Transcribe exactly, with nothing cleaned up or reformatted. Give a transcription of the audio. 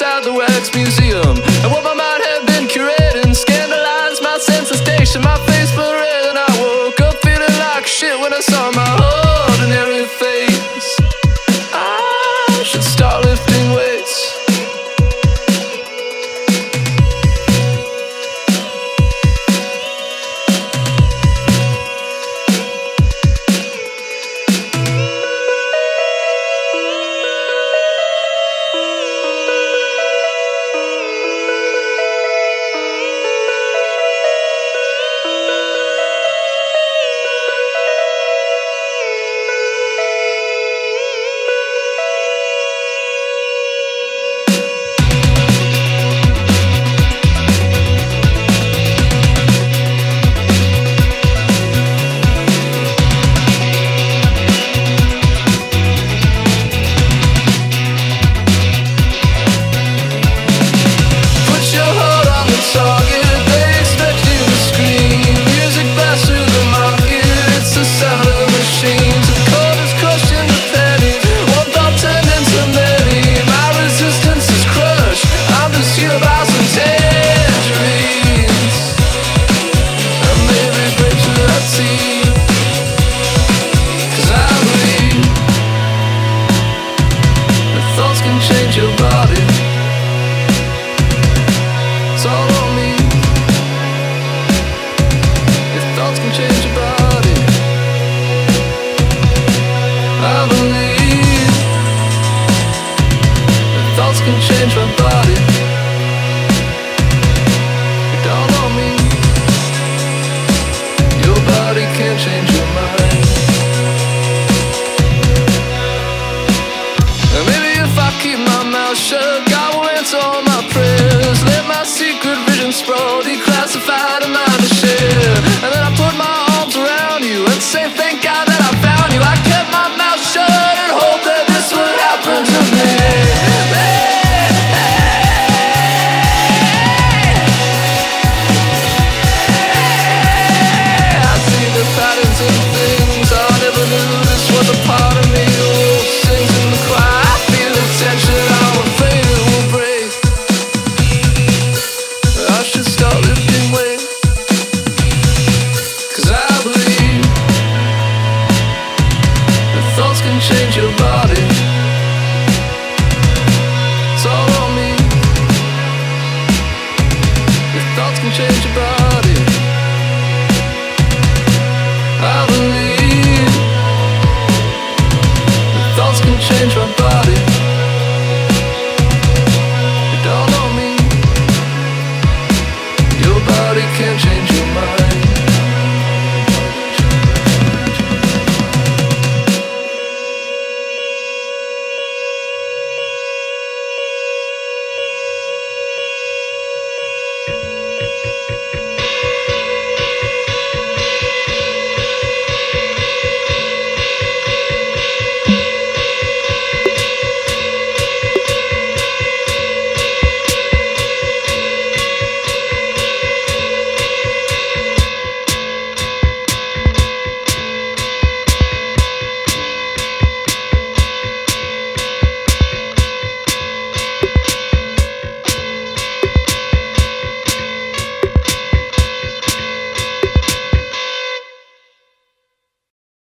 inside the Wax Museum. And what my mind